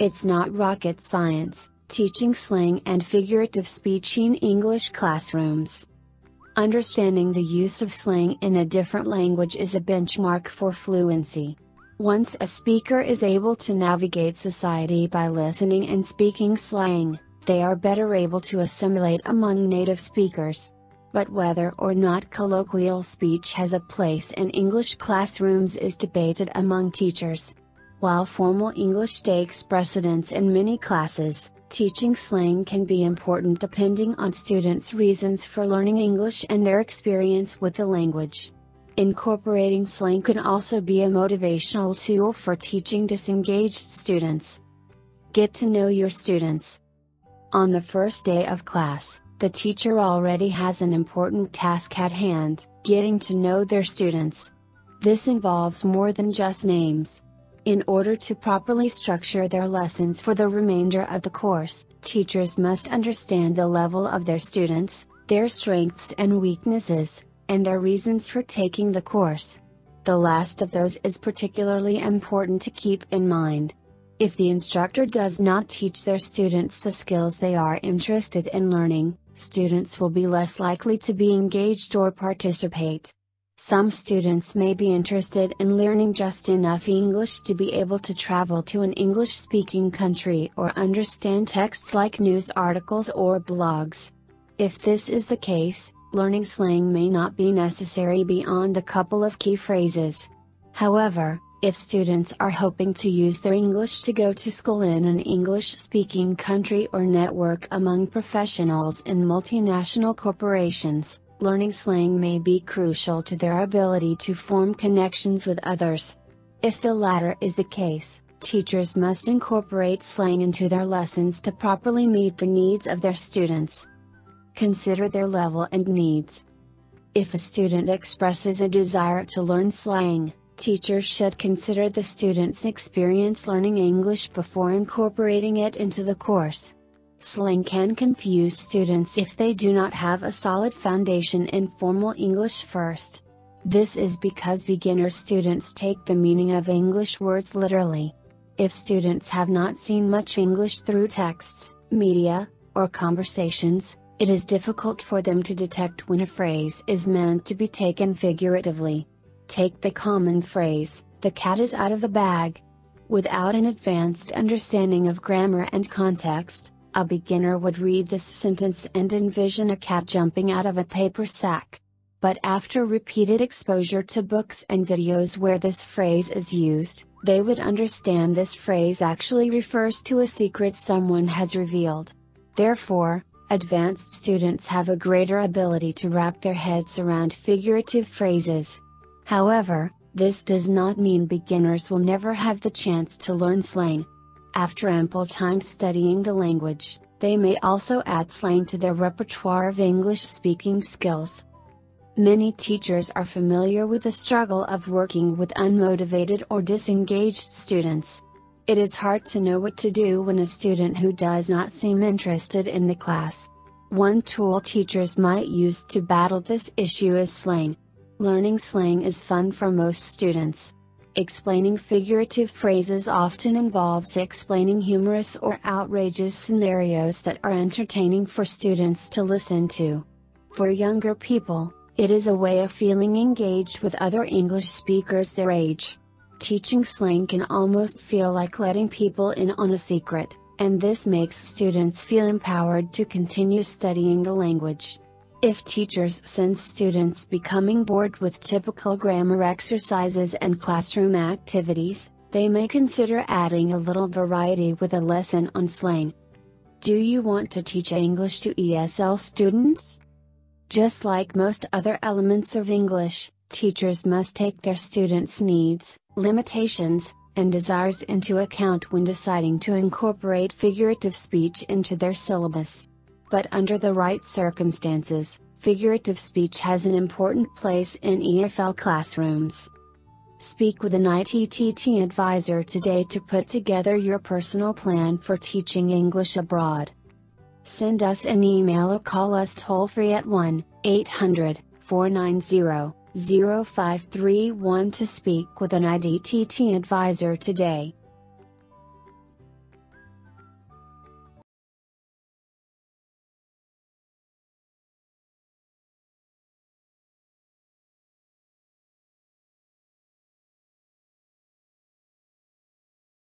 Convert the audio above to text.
It's not rocket science, teaching slang and figurative speech in English classrooms. Understanding the use of slang in a different language is a benchmark for fluency. Once a speaker is able to navigate society by listening and speaking slang, they are better able to assimilate among native speakers. But whether or not colloquial speech has a place in English classrooms is debated among teachers. While formal English takes precedence in many classes, teaching slang can be important depending on students' reasons for learning English and their experience with the language. Incorporating slang can also be a motivational tool for teaching disengaged students. Get to know your students. On the first day of class, the teacher already has an important task at hand, getting to know their students. This involves more than just names. In order to properly structure their lessons for the remainder of the course, teachers must understand the level of their students, their strengths and weaknesses, and their reasons for taking the course. The last of those is particularly important to keep in mind. If the instructor does not teach their students the skills they are interested in learning, students will be less likely to be engaged or participate. Some students may be interested in learning just enough English to be able to travel to an English-speaking country or understand texts like news articles or blogs. If this is the case, learning slang may not be necessary beyond a couple of key phrases. However, if students are hoping to use their English to go to school in an English-speaking country or network among professionals in multinational corporations, learning slang may be crucial to their ability to form connections with others. If the latter is the case, teachers must incorporate slang into their lessons to properly meet the needs of their students. Consider their level and needs. If a student expresses a desire to learn slang, teachers should consider the student's experience learning English before incorporating it into the course. Slang can confuse students if they do not have a solid foundation in formal English first. This is because beginner students take the meaning of English words literally. If students have not seen much English through texts, media, or conversations, it is difficult for them to detect when a phrase is meant to be taken figuratively. Take the common phrase, "the cat is out of the bag." Without an advanced understanding of grammar and context, a beginner would read this sentence and envision a cat jumping out of a paper sack. But after repeated exposure to books and videos where this phrase is used, they would understand this phrase actually refers to a secret someone has revealed. Therefore, advanced students have a greater ability to wrap their heads around figurative phrases. However, this does not mean beginners will never have the chance to learn slang. After ample time studying the language, they may also add slang to their repertoire of English-speaking skills. Many teachers are familiar with the struggle of working with unmotivated or disengaged students. It is hard to know what to do when a student who does not seem interested in the class. One tool teachers might use to battle this issue is slang. Learning slang is fun for most students. Explaining figurative phrases often involves explaining humorous or outrageous scenarios that are entertaining for students to listen to. For younger people, it is a way of feeling engaged with other English speakers their age. Teaching slang can almost feel like letting people in on a secret, and this makes students feel empowered to continue studying the language. If teachers sense students becoming bored with typical grammar exercises and classroom activities, they may consider adding a little variety with a lesson on slang. Do you want to teach English to ESL students? Just like most other elements of English, teachers must take their students' needs, limitations, and desires into account when deciding to incorporate figurative speech into their syllabus. But under the right circumstances, figurative speech has an important place in EFL classrooms. Speak with an ITTT advisor today to put together your personal plan for teaching English abroad. Send us an email or call us toll-free at 1-800-490-0531 to speak with an ITTT advisor today.